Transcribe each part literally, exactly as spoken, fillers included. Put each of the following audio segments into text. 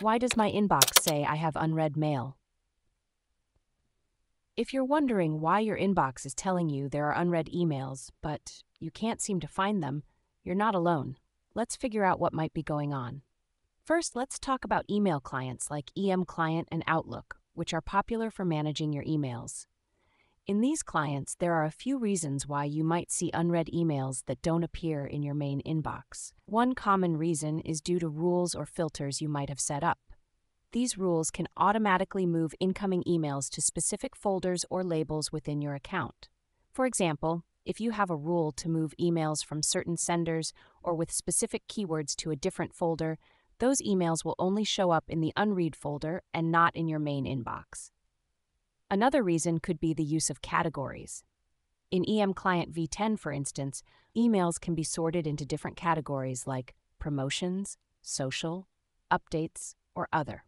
Why does my inbox say I have unread mail? If you're wondering why your inbox is telling you there are unread emails, but you can't seem to find them, you're not alone. Let's figure out what might be going on. First, let's talk about email clients like eM Client and Outlook, which are popular for managing your emails. In these clients, there are a few reasons why you might see unread emails that don't appear in your main inbox. One common reason is due to rules or filters you might have set up. These rules can automatically move incoming emails to specific folders or labels within your account. For example, if you have a rule to move emails from certain senders or with specific keywords to a different folder, those emails will only show up in the unread folder and not in your main inbox. Another reason could be the use of categories. In eM Client V ten, for instance, emails can be sorted into different categories like promotions, social, updates, or other.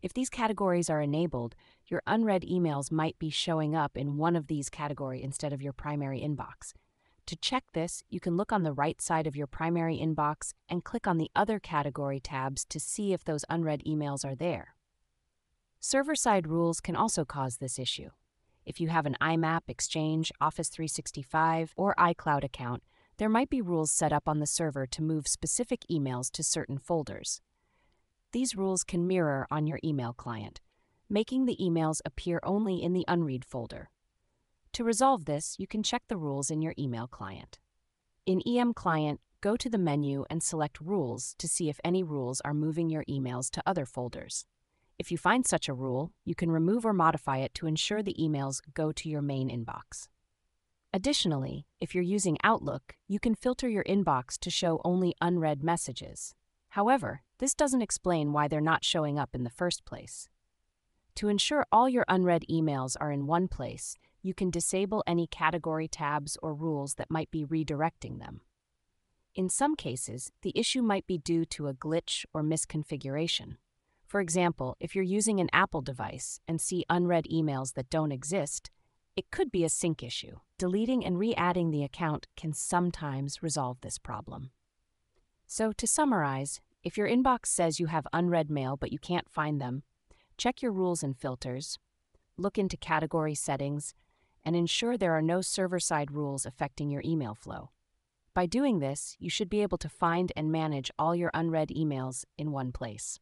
If these categories are enabled, your unread emails might be showing up in one of these categories instead of your primary inbox. To check this, you can look on the right side of your primary inbox and click on the Other Category tabs to see if those unread emails are there. Server-side rules can also cause this issue. If you have an I MAP, Exchange, Office three sixty-five, or iCloud account, there might be rules set up on the server to move specific emails to certain folders. These rules can mirror on your email client, making the emails appear only in the unread folder. To resolve this, you can check the rules in your email client. In eM Client, go to the menu and select Rules to see if any rules are moving your emails to other folders. If you find such a rule, you can remove or modify it to ensure the emails go to your main inbox. Additionally, if you're using Outlook, you can filter your inbox to show only unread messages. However, this doesn't explain why they're not showing up in the first place. To ensure all your unread emails are in one place, you can disable any category tabs or rules that might be redirecting them. In some cases, the issue might be due to a glitch or misconfiguration. For example, if you're using an Apple device and see unread emails that don't exist, it could be a sync issue. Deleting and re-adding the account can sometimes resolve this problem. So to summarize, if your inbox says you have unread mail but you can't find them, check your rules and filters, look into category settings, and ensure there are no server-side rules affecting your email flow. By doing this, you should be able to find and manage all your unread emails in one place.